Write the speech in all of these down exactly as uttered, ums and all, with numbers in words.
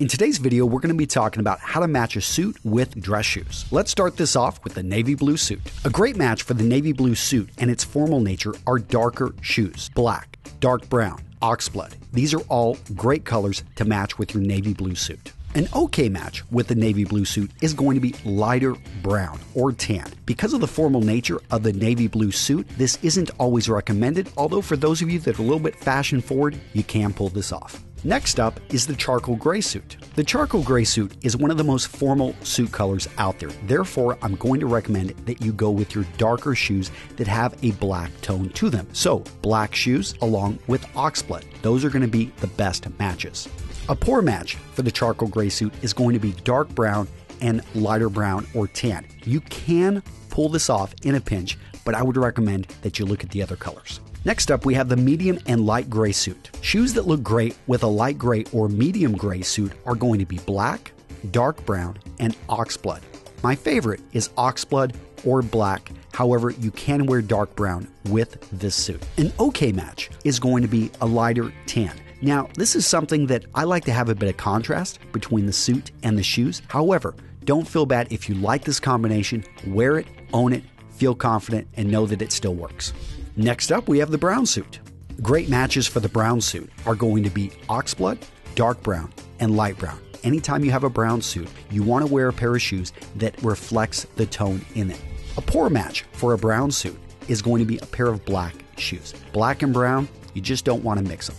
In today's video, we're going to be talking about how to match a suit with dress shoes. Let's start this off with the navy blue suit. A great match for the navy blue suit and its formal nature are darker shoes, black, dark brown, oxblood. These are all great colors to match with your navy blue suit. An okay match with the navy blue suit is going to be lighter brown or tan. Because of the formal nature of the navy blue suit, this isn't always recommended, although for those of you that are a little bit fashion forward, you can pull this off. Next up is the charcoal gray suit. The charcoal gray suit is one of the most formal suit colors out there. Therefore, I'm going to recommend that you go with your darker shoes that have a black tone to them. So black shoes along with oxblood, those are going to be the best matches. A poor match for the charcoal gray suit is going to be dark brown and lighter brown or tan. You can pull this off in a pinch, but I would recommend that you look at the other colors. Next up, we have the medium and light gray suit. Shoes that look great with a light gray or medium gray suit are going to be black, dark brown, and oxblood. My favorite is oxblood or black. However, you can wear dark brown with this suit. An okay match is going to be a lighter tan. Now, this is something that I like to have a bit of contrast between the suit and the shoes. However, don't feel bad if you like this combination. Wear it, own it, feel confident, and know that it still works. Next up, we have the brown suit. Great matches for the brown suit are going to be oxblood, dark brown, and light brown. Anytime you have a brown suit, you want to wear a pair of shoes that reflects the tone in it. A poor match for a brown suit is going to be a pair of black shoes. Black and brown, you just don't want to mix them.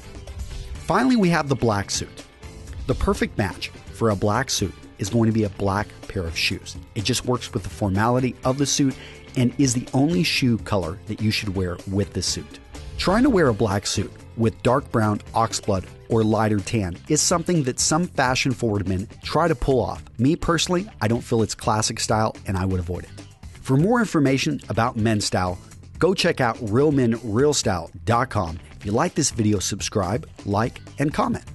Finally, we have the black suit. The perfect match for a black suit is going to be a black pair of shoes. It just works with the formality of the suit and is the only shoe color that you should wear with this suit. Trying to wear a black suit with dark brown, oxblood, or lighter tan is something that some fashion forward men try to pull off. Me personally, I don't feel it's classic style and I would avoid it. For more information about men's style, go check out real men real style dot com. If you like this video, subscribe, like, and comment.